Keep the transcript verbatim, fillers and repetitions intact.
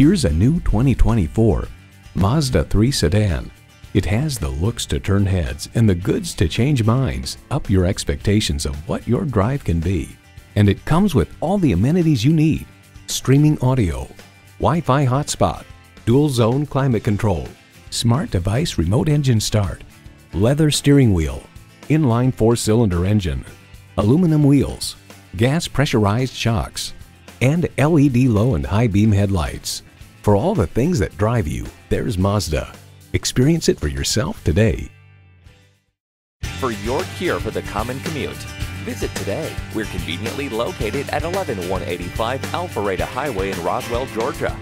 Here's a new twenty twenty-four Mazda three sedan. It has the looks to turn heads and the goods to change minds. Up your expectations of what your drive can be. And it comes with all the amenities you need. Streaming audio, Wi-Fi hotspot, dual zone climate control, smart device remote engine start, leather steering wheel, inline four-cylinder engine, aluminum wheels, gas pressurized shocks, and L E D low and high beam headlights. For all the things that drive you, there's Mazda. Experience it for yourself today. For your cure for the common commute, visit today. We're conveniently located at eleven one eighty-five Alpharetta Highway in Roswell, Georgia.